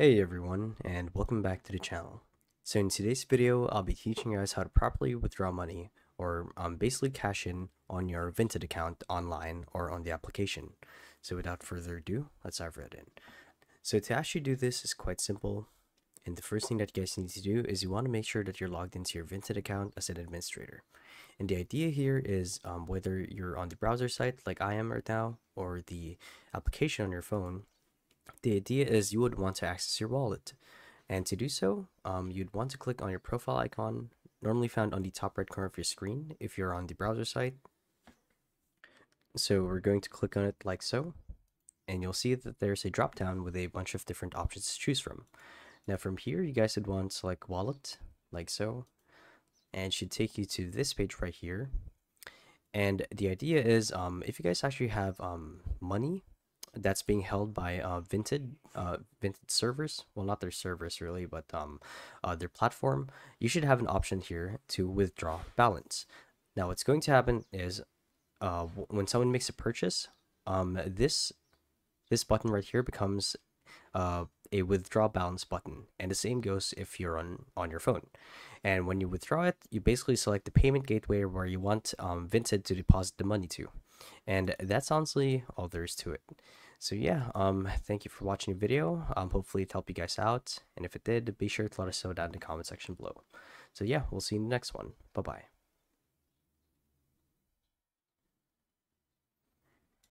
Hey everyone, and welcome back to the channel. So in today's video, I'll be teaching you guys how to properly withdraw money, or basically cash in on your Vinted account online or on the application. So without further ado, let's dive right in. So to actually do this is quite simple, and the first thing that you guys need to do is you want to make sure that you're logged into your Vinted account as an administrator. And the idea here is whether you're on the browser site like I am right now, or the application on your phone, the idea is you would want to access your wallet. And to do so, you'd want to click on your profile icon, normally found on the top right corner of your screen if you're on the browser site. So we're going to click on it like so, and you'll see that there's a drop down with a bunch of different options to choose from. Now from here, you guys would want to select wallet like so, and it should take you to this page right here. And the idea is if you guys actually have money that's being held by Vinted servers, well, not their servers really, but their platform, you should have an option here to withdraw balance. Now what's going to happen is when someone makes a purchase, this button right here becomes a withdraw balance button, and the same goes if you're on your phone. And when you withdraw it, you basically select the payment gateway where you want Vinted to deposit the money to. And that's honestly all there is to it. So yeah, thank you for watching the video. Hopefully it helped you guys out, and if it did, be sure to let us know down in the comment section below. So yeah, we'll see you in the next one. Bye bye.